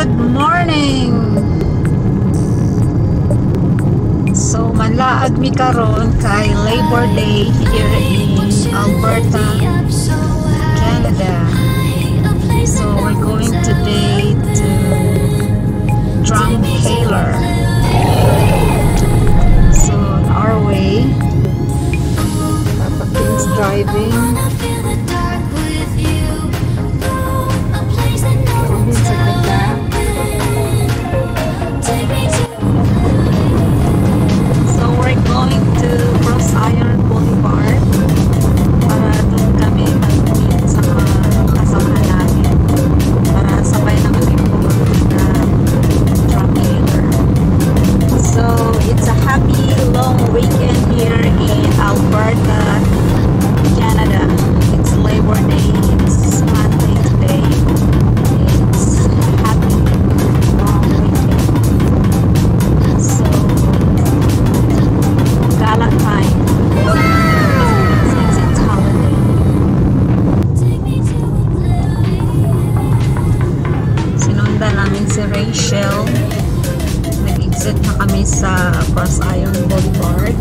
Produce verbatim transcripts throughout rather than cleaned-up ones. Good morning! So, manlaad mi karon kay Labor Day here in Alberta, Canada. So, we're going today to Drumheller. So, on our way, it's driving. Sa Cross Iron Boulevard,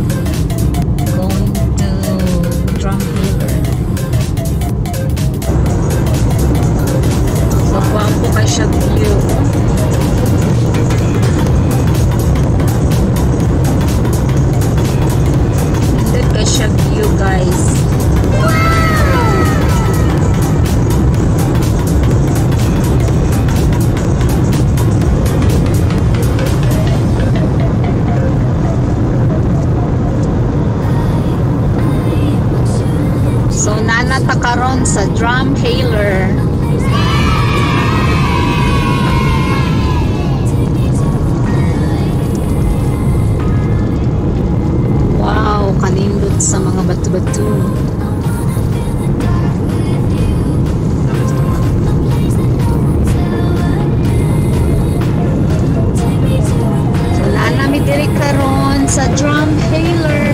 going to Drumheller. So, wow po kayo siya view. Hindi kayo siya view, guys. Karon sa Drumheller. Wow, kanindot sa mga batu-batu. So, nanami diri karon sa Drumheller.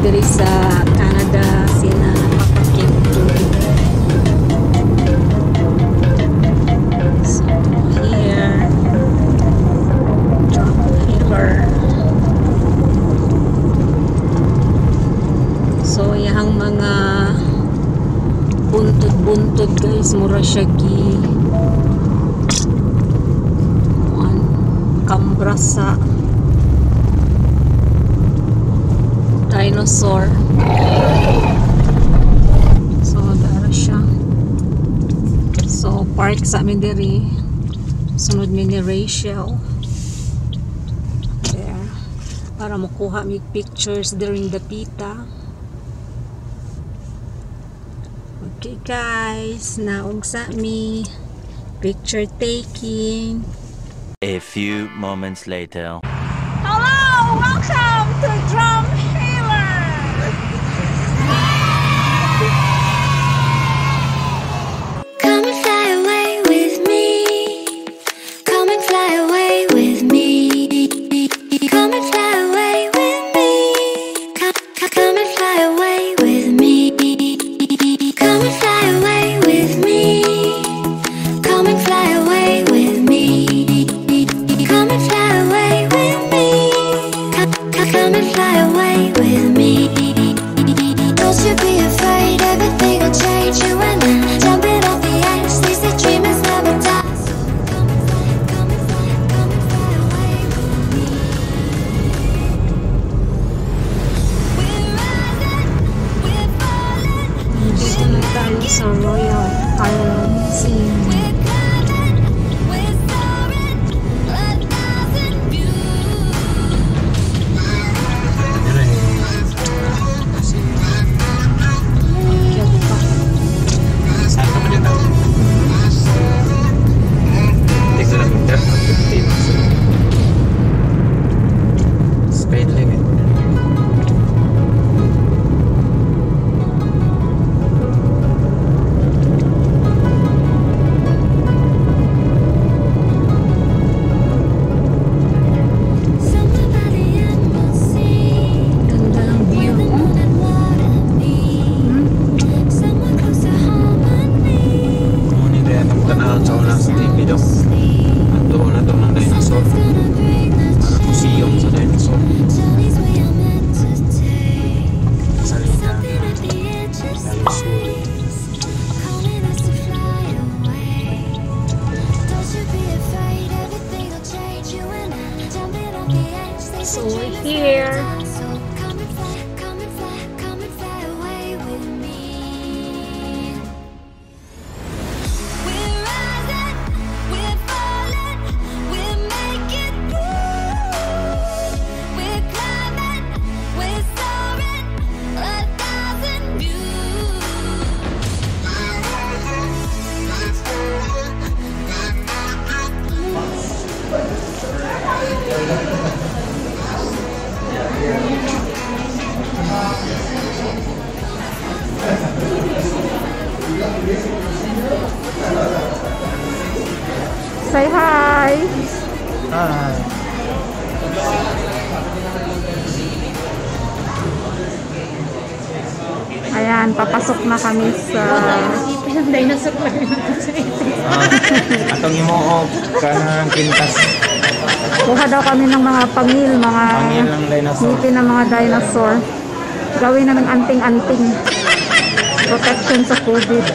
Diri sa Canada sina Papakinto. So here Drumheller. So yang mga buntod-buntod guys mura siya gi kambrasa dinosaur. So, dara siya. So, park sa amin diri. Sunod mi ni Rachel. There. Para makuha mi pictures during the pita. Okay guys, naog sa mi picture taking. A few moments later. Hello! Welcome to Drumheller. Come and fly away. this over here. Say hi. Hi. Ayan, papasok na kami sa dinosaur lang. Atong imuog kanang kintas. Kuha daw kami ng mga pangil, mga ngipin ng mga dinosaur. Gawin namin anting-anting. Protection sa COVID.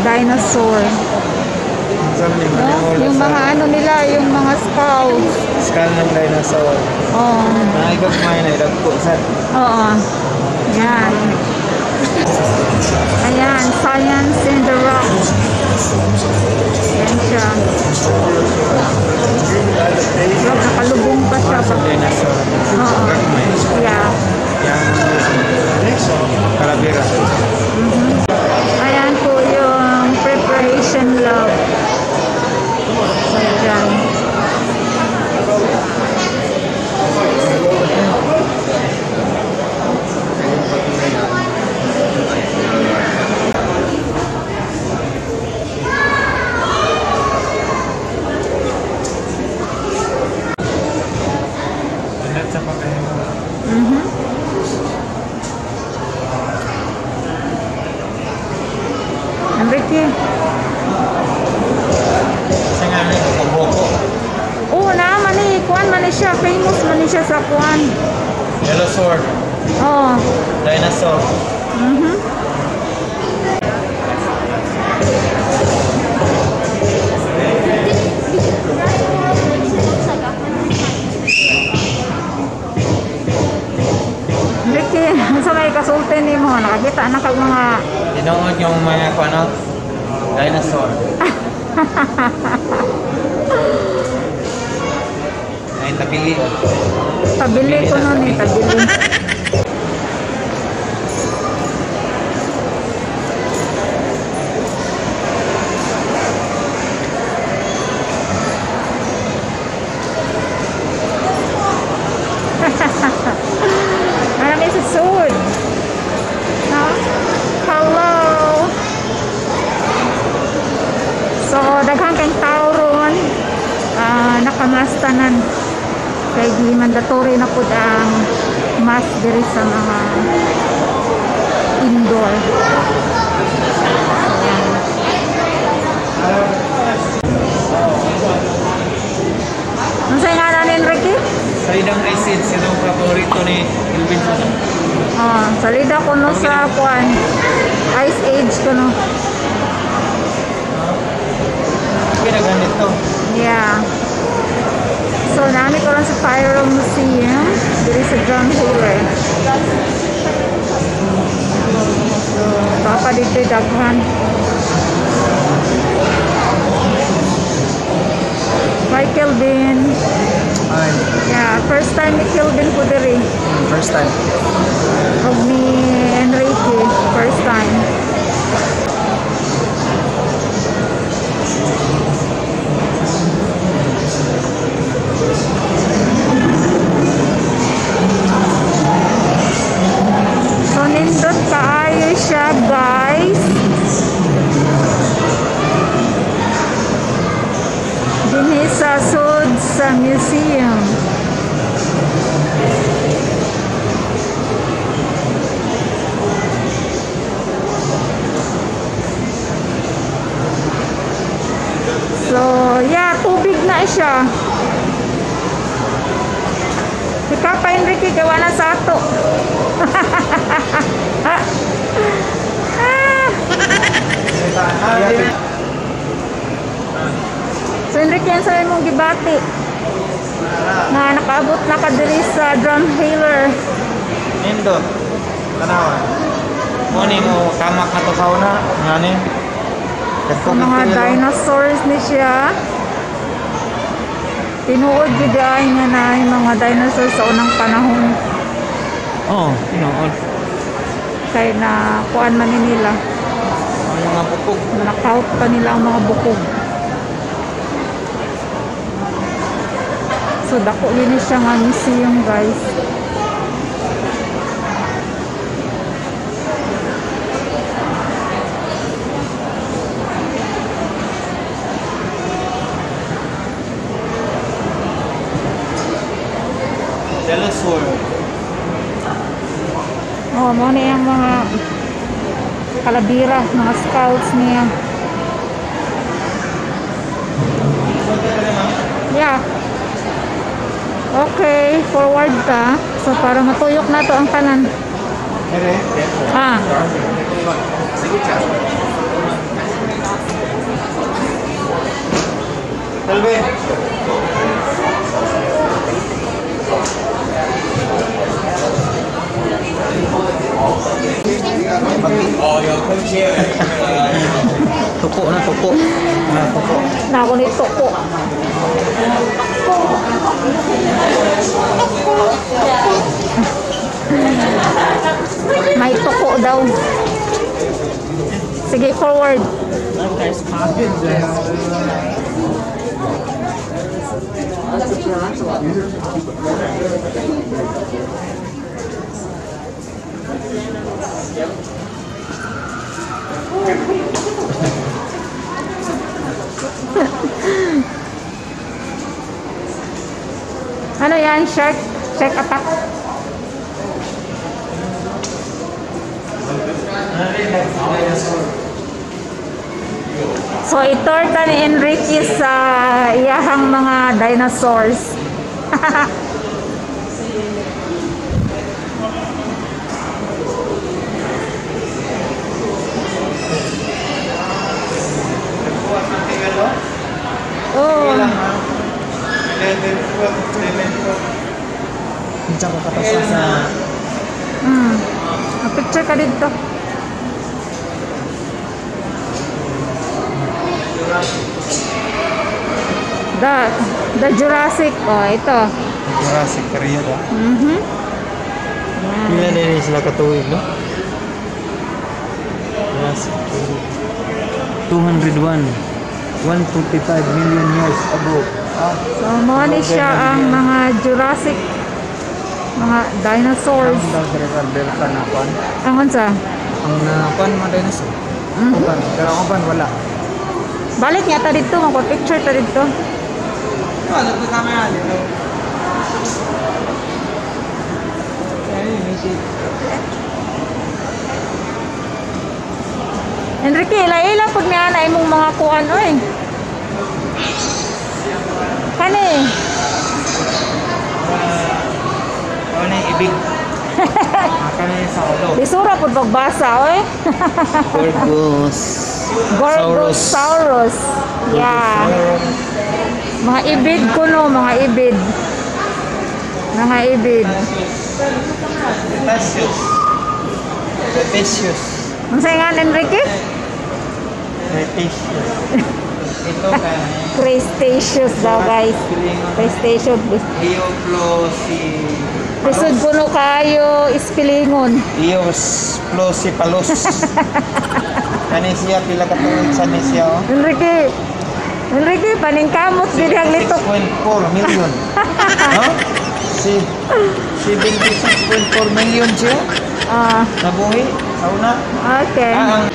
Dinosaur. No? Yung mga ano nila, yung mga skull. Skull ng dinosaur. Oo. Mga ikat kumain na ilagpusan. Oo. Ayan. Ayan, science in the rock. Ayan siya. Look, nakalubong pa siya. Oo. Yeah. Kalabira. Ayan po yun. Preparation love. So, dyan. Mm-hmm. Enrique. Siya, famous man siya sa kuan. Dinosaur. Oh. Dinosaur. Mm-hmm. Ricky, sa may kasulti ni mo, nakakita na kag mga... Dinood yung mga kuan out. Dinosaur. Tabili. Tabili ko nun eh. Tabili. Marami sa soon. No? Hello. So, daghang kang tao roon. Uh, nakamastanan. Kaya di mandatory na po ang mask diri sa mga indoor. Ano sa'yo nga namin, Ricky? Salida ng acid. Sino ang favorito ni Ilvin? Oh, salida ko no sa kuan. Ice age ko no. Pinagamit to. Yeah. So, nami ko lang sa Tyrrell Museum. Dito sa Drumheller. So, papa dito yung daghan. Hi, Kelvin. Hi. Yeah, first time ni Kelvin po dito. First time. Of me, Enrique. First time. a museum. So, yeah, tubig na siya. Si Papa Enrique gawa na sa ato. So Enrique, yan sabi mong gibati na nakaabot na kadiri sa Drumheller nindot tanawan mo ni mo kamak na to sauna ngani mga dinosaurs ni siya tinuod giday nga na yung mga dinosaurs sa unang panahon. Oo, oh, tinuod kaya na kuan man ni nila mga bukog. Nakaut pa nila ang mga bukog. So dako yun siya nga museum, guys. Dinosaur. Oh, mo na yung mga kalabira, mga scouts niya. Yeah. Okay, forward ka. So, para matuyok na to ang kanan. Ah. Talbe. Tukok na tukok na tukok na ako ni tukok may tukok daw. Sige, forward. Ano yan? Shark? Shark attack? So, itorta ni Enrique sa uh, iyahang mga dinosaurs. Diyan ko katasan sa hmm. Picture ka dito. The, the Jurassic. Oh, ito Jurassic period. Mm-hmm. Pila na rin sila katuwid, no? Jurassic period two hundred one, one hundred twenty-five million years ago. Ah, so, mga ni siya ang mga Jurassic, mga dinosaurs. Ang unsa? Ang nakuan mga dinosaur. Pero ang pan wala. Balik niya ta dito, magpa-picture ta dito. Wala pa camera dito. Enrique, ila-ila pag niya imong mga kuan oy. Kani. Ano yung ibig? Kami sa ulo. Isura po pagbasa, oy. Gorgos. Gorgosaurus. Yeah. Mga ibid ko, no? Mga ibid. Mga ibid. Petaceous. Petaceous. Ang sayangan, Enrique? Petaceous. Ito kaya. Crustaceous daw, guys. Crustaceous. Heoplosi. Resud puno kayo ispilingon. Iyos plosi palos. Anisya pila katong sa Anisya. Enrique. Enrique paningkamot gid ang litok. six point four million. No? Si si twenty-six point four million siya. Ah, nabuhi sauna. Okay. Ah, ah.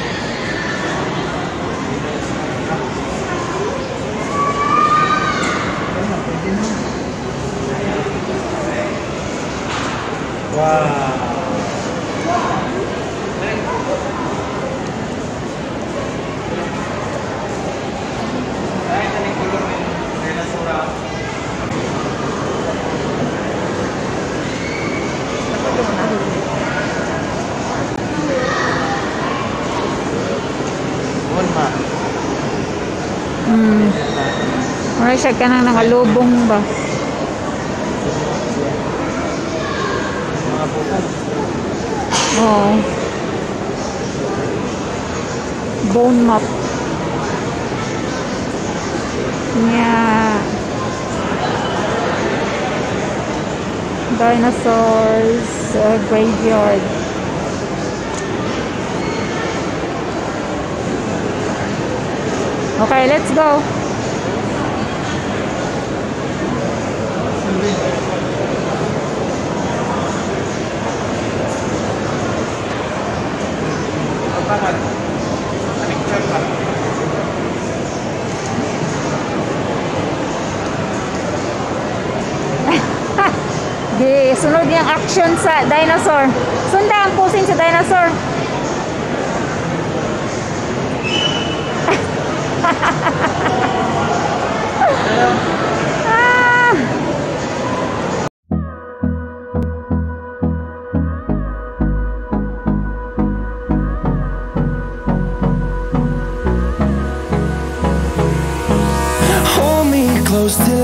Hmm. Mara siya ka nang nakalubong ba? Oh. Bone map. Yeah. Dinosaurs uh, graveyard. Okay, let's go. Di, sunod yung action sa dinosaur. Sundan ang pusin sa dinosaur. Hold me close till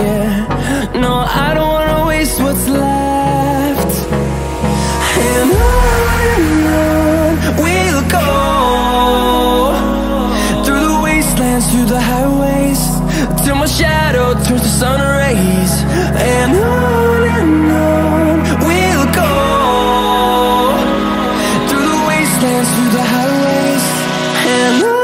Yeah, no, I don't wanna waste what's left. And on we'll go, through the wastelands, through the highways, till my shadow turns to sun rays. And on and on we'll go, through the wastelands, through the highways, and on.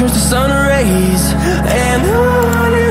Turns to sun rays and on.